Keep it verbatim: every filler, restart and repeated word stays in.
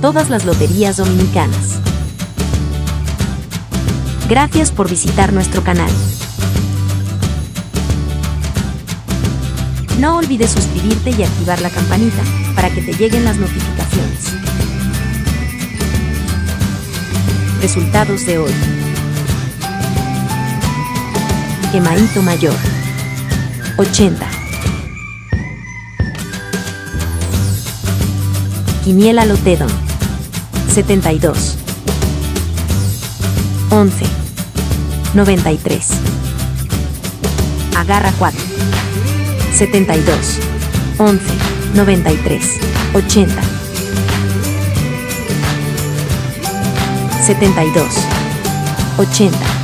Todas las Loterías Dominicanas. Gracias por visitar nuestro canal. No olvides suscribirte y activar la campanita para que te lleguen las notificaciones. Resultados de hoy. Quemaito mayor. ochenta. Quiniela LoteDom. setenta y dos. once. noventa y tres. Agarra cuatro. setenta y dos. once. noventa y tres. ochenta. setenta y dos. ochenta.